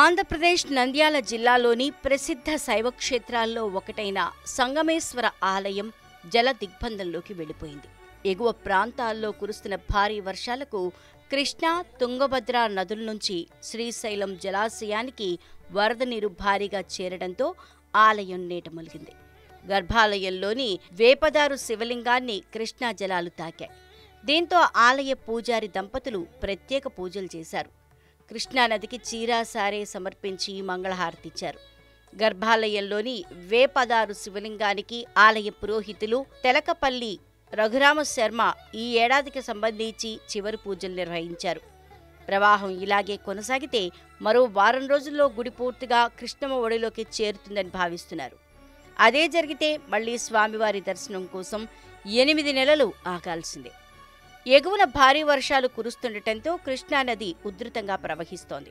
ఆంధ్రప్రదేశ్ నంద్యాల జిల్లాలోని ప్రసిద్ధ శైవ క్షేత్రాల్లో ఒకటైన సంగమేశ్వర ఆలయం జల దిగ్బంధంలోకి వెళ్ళిపోయింది. ఎగువ ప్రాంతాల్లో కురుస్తున్న భారీ వర్షాలకు కృష్ణా, తుంగభద్ర నదుల నుంచి శ్రీశైలం జలాశయానికి వరద నీరు భారీగా చేరడంతో ఆలయం నీటములిగింది. గర్భాలయంలోని వేపదారు శివలింగాన్ని కృష్ణా జలాలు తాకాయి. దీంతో ఆలయ పూజారి దంపతులు ప్రత్యేక పూజలు చేశారు. కృష్ణా నదికి చీరా సారే సమర్పించి మంగళహారతిచ్చారు. గర్భాలయంలోని వేపదారు శివలింగానికి ఆలయ పురోహితులు తెలకపల్లి రఘురామ శర్మ ఈ ఏడాదికి సంబంధించి చివరి పూజలు నిర్వహించారు. ప్రవాహం ఇలాగే కొనసాగితే మరో వారం రోజుల్లో గుడి పూర్తిగా కృష్ణమ్మ ఒడిలోకి చేరుతుందని భావిస్తున్నారు. అదే జరిగితే మళ్లీ స్వామివారి దర్శనం కోసం 8 నెలలు ఆగాల్సిందే. ఎగువన భారీ వర్షాలు కురుస్తుండటంతో కృష్ణానది ఉధృతంగా ప్రవహిస్తోంది.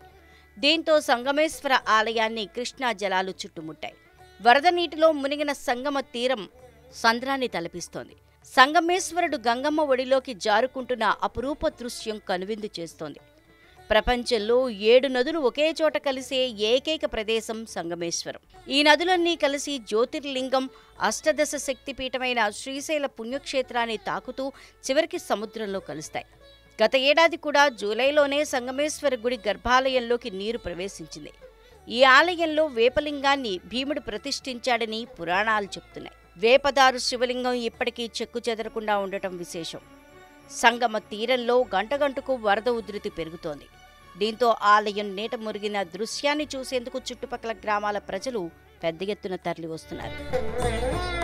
దీంతో సంగమేశ్వర ఆలయాన్ని కృష్ణా జలాలు చుట్టుముట్టాయి. వరద నీటిలో మునిగిన సంగమ తీరం సంద్రాన్ని తలపిస్తోంది. సంగమేశ్వరుడు గంగమ్మ ఒడిలోకి జారుకుంటున్న అపురూప దృశ్యం కనువిందు చేస్తోంది. ప్రపంచంలో 7 నదులు ఒకే చోట కలిసే ఏకైక ప్రదేశం సంగమేశ్వరం. ఈ నదులన్నీ కలిసి జ్యోతిర్లింగం, అష్టదశ శక్తిపీఠమైన శ్రీశైల పుణ్యక్షేత్రాన్ని తాకుతూ చివరికి సముద్రంలో కలుస్తాయి. గత ఏడాది కూడా జూలైలోనే సంగమేశ్వర గుడి గర్భాలయంలోకి నీరు ప్రవేశించింది. ఈ ఆలయంలో వేపలింగాన్ని భీముడు ప్రతిష్ఠించాడని పురాణాలు చెప్తున్నాయి. వేపదారు శివలింగం ఇప్పటికీ చెక్కు చెదరకుండా ఉండటం విశేషం. సంగమ తీరంలో గంటగంటకు వరద ఉధృతి పెరుగుతోంది. దీంతో ఆలయం నీట మురిగిన దృశ్యాన్ని చూసేందుకు చుట్టుపక్కల గ్రామాల ప్రజలు పెద్ద ఎత్తున తరలివస్తున్నారు.